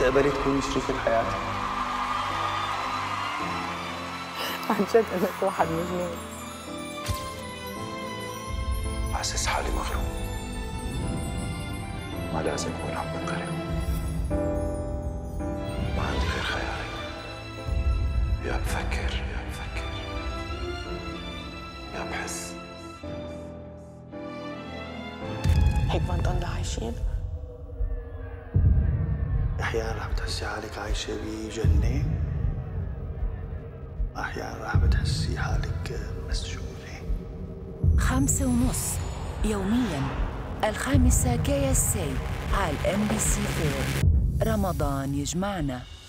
تقبلي تكوني شريكة حياتي. عن جد انك واحد مجنون. حاسس حالي مغروم. ما لازم اكون عم بنغرم. ما عندي غير خيارين. يا بفكر يا بتفكر يا بحس. هيك ما نضلنا عايشين؟ أحياناً رح بتحسي حالك عايشة بجنة، أحياناً رح بتحسي حالك مسجونة. 5:30 يومياً الخامسة KSA على MBC4. رمضان يجمعنا.